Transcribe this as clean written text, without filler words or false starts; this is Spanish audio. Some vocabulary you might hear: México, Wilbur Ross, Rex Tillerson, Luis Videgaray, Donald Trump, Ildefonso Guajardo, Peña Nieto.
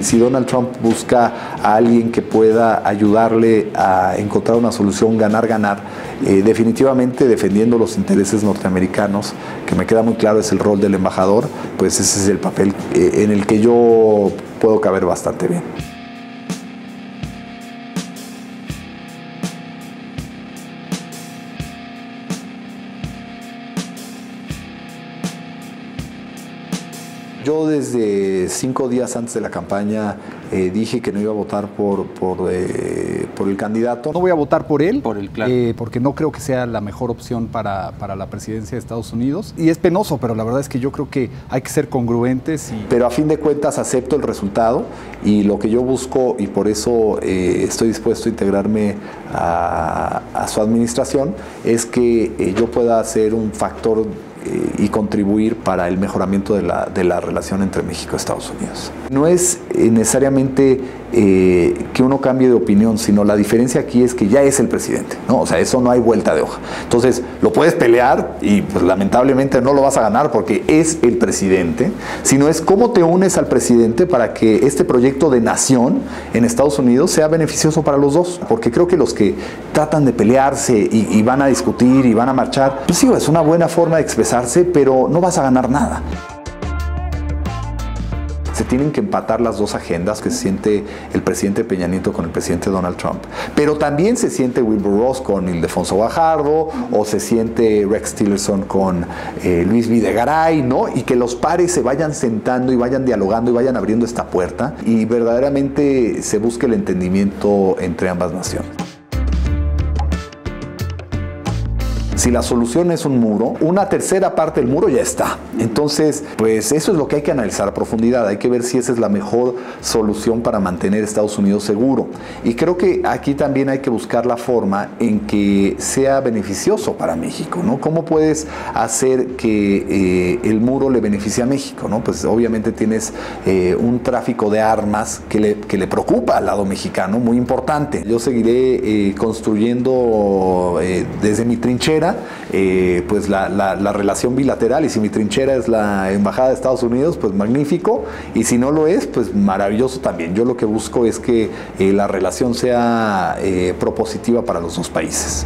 si Donald Trump busca a alguien que pueda ayudarle a encontrar una solución ganar-ganar, definitivamente defendiendo los intereses norteamericanos, que me queda muy claro es el rol del embajador, pues ese es el papel en el que yo puedo caber bastante bien. Yo desde 5 días antes de la campaña dije que no iba a votar por el candidato. No voy a votar por él, porque no creo que sea la mejor opción para la presidencia de Estados Unidos. Y es penoso, pero la verdad es que yo creo que hay que ser congruentes. Pero a fin de cuentas acepto el resultado y lo que yo busco, y por eso estoy dispuesto a integrarme a su administración, es que yo pueda ser un factor y contribuir para el mejoramiento de la relación entre México y Estados Unidos. No es necesariamente que uno cambie de opinión, sino la diferencia aquí es que ya es el presidente, ¿no? O sea, eso no hay vuelta de hoja. Entonces, lo puedes pelear y pues, lamentablemente no lo vas a ganar porque es el presidente, sino es cómo te unes al presidente para que este proyecto de nación en Estados Unidos sea beneficioso para los dos. Porque creo que los que tratan de pelearse y van a discutir y van a marchar, pues sí, es una buena forma de expresar, pero no vas a ganar nada. Se tienen que empatar las dos agendas que se siente el presidente Peña Nieto con el presidente Donald Trump. Pero también se siente Wilbur Ross con Ildefonso Guajardo o se siente Rex Tillerson con Luis Videgaray, ¿no? Y que los pares se vayan sentando y vayan dialogando y vayan abriendo esta puerta y verdaderamente se busque el entendimiento entre ambas naciones. Si la solución es un muro, una tercera parte del muro ya está. Entonces, pues eso es lo que hay que analizar a profundidad. Hay que ver si esa es la mejor solución para mantener Estados Unidos seguro. Y creo que aquí también hay que buscar la forma en que sea beneficioso para México, ¿no? ¿Cómo puedes hacer que el muro le beneficie a México, ¿no? Pues obviamente tienes un tráfico de armas que le preocupa al lado mexicano, muy importante. Yo seguiré construyendo desde mi trinchera pues la relación bilateral, y si mi trinchera es la embajada de Estados Unidos, pues magnífico, y si no lo es, pues maravilloso también. Yo lo que busco es que la relación sea propositiva para los dos países.